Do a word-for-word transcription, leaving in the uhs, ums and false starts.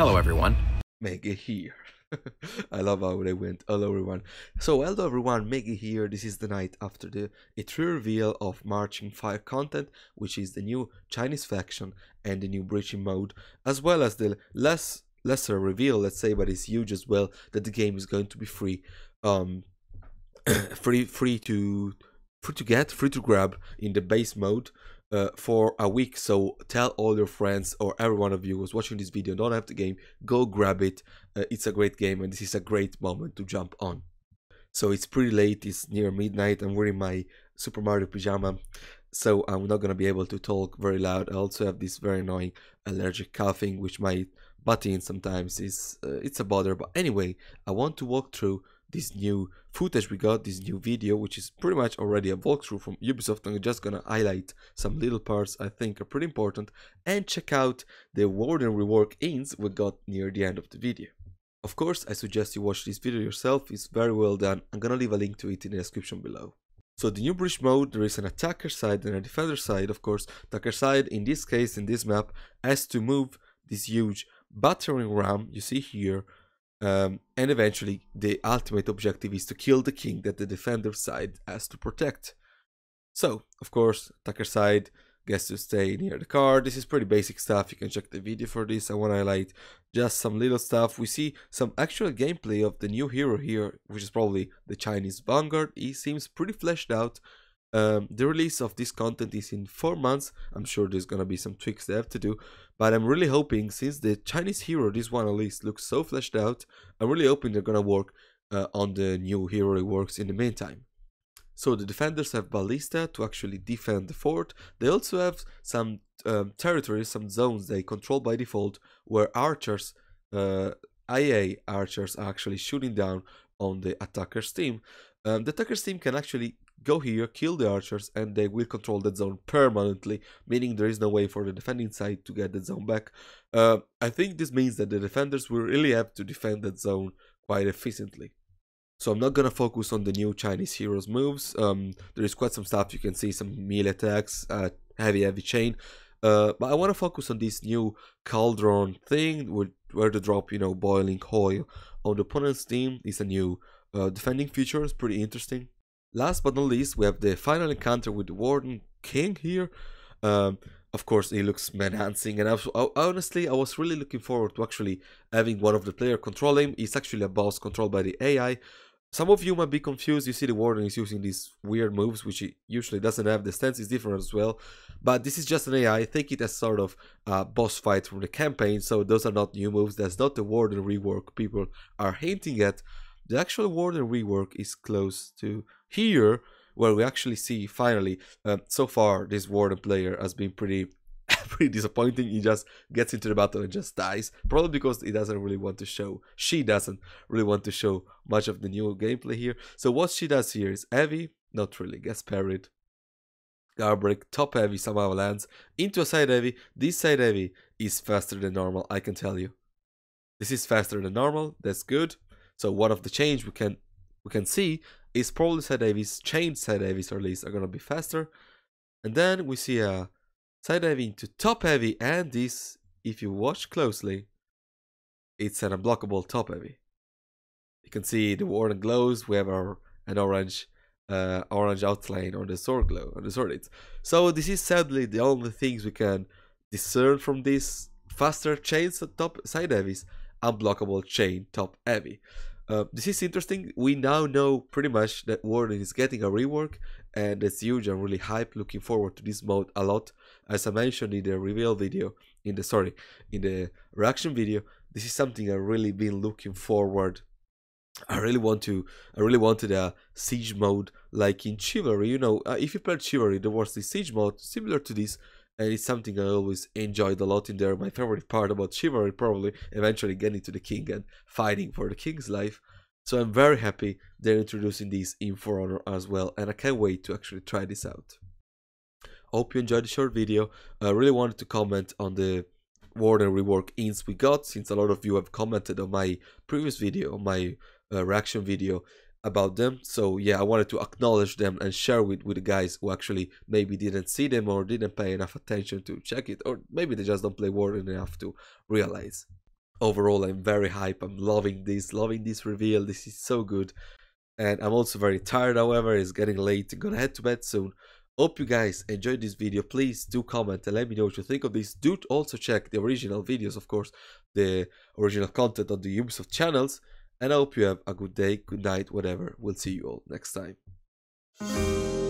Hello everyone. Mege here. I love how they went. Hello everyone. So hello everyone, Mege here. This is the night after the E three reveal of Marching Fire content, which is the new Chinese faction and the new Breach mode, as well as the less lesser reveal, let's say, but it's huge as well, that the game is going to be free. Um free free to free to get, free to grab in the base mode. Uh, for a week, so tell all your friends or every one of you who's watching this video don't have the game, go grab it. Uh, it's a great game and this is a great moment to jump on. So it's pretty late, it's near midnight, I'm wearing my Super Mario pyjama, so I'm not gonna be able to talk very loud. I also have this very annoying allergic coughing which my butt in sometimes is uh, it's a bother, but anyway, I want to walk through this new footage we got, this new video, which is pretty much already a walkthrough from Ubisoft. I'm just gonna highlight some little parts I think are pretty important and check out the Warden rework ins we got near the end of the video. Of course, I suggest you watch this video yourself, it's very well done. I'm gonna leave a link to it in the description below. So the new Breach mode, there is an attacker side and a defender side, of course. Attacker side, in this case, in this map, has to move this huge battering ram you see here. Um, and eventually the ultimate objective is to kill the king that the defender side has to protect. So of course attacker side gets to stay near the car. This is pretty basic stuff, you can check the video for this. I want to highlight just some little stuff. We see some actual gameplay of the new hero here, which is probably the Chinese Vanguard. He seems pretty fleshed out. Um, the release of this content is in four months. I'm sure there's gonna be some tweaks they have to do, but I'm really hoping, since the Chinese hero, this one at least, looks so fleshed out, I'm really hoping they're gonna work uh, on the new hero works in the meantime. So the defenders have Ballista to actually defend the fort. They also have some um, territories, some zones they control by default, where archers, uh, I A archers, are actually shooting down on the attacker's team. Um, the attacker's team can actually go here, kill the archers, and they will control that zone permanently, meaning there is no way for the defending side to get that zone back. Uh, I think this means that the defenders will really have to defend that zone quite efficiently. So I'm not gonna focus on the new Chinese heroes' moves. Um, there is quite some stuff, you can see some melee attacks, uh, heavy, heavy chain. Uh, but I want to focus on this new cauldron thing, with, where to drop, you know, boiling oil on the opponent's team. It's a new uh, defending feature, it's pretty interesting. Last but not least, we have the final encounter with the Warden King here. Um, of course, he looks menacing, and I was, I, honestly, I was really looking forward to actually having one of the players control him. He's actually a boss controlled by the A I. Some of you might be confused. You see the Warden is using these weird moves, which he usually doesn't have. The stance is different as well, but this is just an A I. I think it as sort of a boss fight from the campaign, so those are not new moves. That's not the Warden rework people are hinting at. The actual Warden rework is close to here, where we actually see finally, um, so far this Warden player has been pretty pretty disappointing. He just gets into the battle and just dies, probably because he doesn't really want to show, she doesn't really want to show much of the new gameplay here. So what she does here is heavy, not really, gets parried, guard break, top heavy somehow lands into a side heavy. This side heavy is faster than normal, I can tell you. This is faster than normal, that's good. So one of the change we can we can see is probably side heavies, chained side heavies or at least, are gonna be faster. And then we see a side heavy into top heavy, and this, if you watch closely, it's an unblockable top heavy. You can see the Warden glows. We have our an orange uh, orange outline on the sword glow, on the sword it. So this is sadly the only things we can discern from this: faster chains top side heavies, unblockable chain top heavy. Uh, this is interesting. We now know pretty much that Warden is getting a rework, and it's huge. I'm really hyped, looking forward to this mode a lot. As I mentioned in the reveal video, in the sorry, in the reaction video, this is something I've really been looking forward. I really want to. I really wanted a siege mode like in Chivalry. You know, uh, if you played Chivalry, there was the siege mode similar to this. And it's something I always enjoyed a lot in there. My favorite part about Chivalry, probably, eventually getting to the king and fighting for the king's life. So I'm very happy they're introducing these in For Honor as well, and I can't wait to actually try this out. Hope you enjoyed the short video. I really wanted to comment on the Warden rework ins we got, since a lot of you have commented on my previous video, on my uh, reaction video about them. So yeah, I wanted to acknowledge them and share with with the guys who actually maybe didn't see them or didn't pay enough attention to check it, or maybe they just don't play Warden enough to realize. overall I'm very hype. I'm loving this, loving this reveal. This is so good. And I'm also very tired, however. It's getting late. I'm gonna head to bed soon. Hope you guys enjoyed this video. Please do comment and let me know what you think of this. Do also check the original videos, of course, the original content on the Ubisoft channels. And I hope you have a good day, good night, whatever. We'll see you all next time.